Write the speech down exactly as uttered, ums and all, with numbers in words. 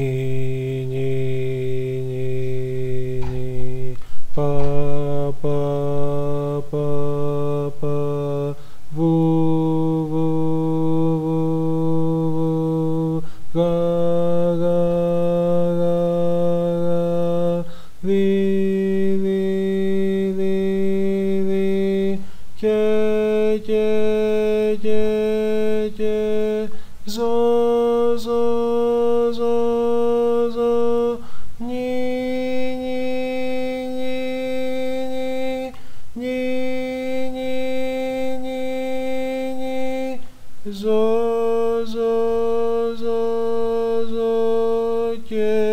ni ni ni ni pa pa pa pa vu vu vu vu ga ga ga ga vi vi vi vi ke ke ke ke zo zo Zo, zo, zo, zo, ke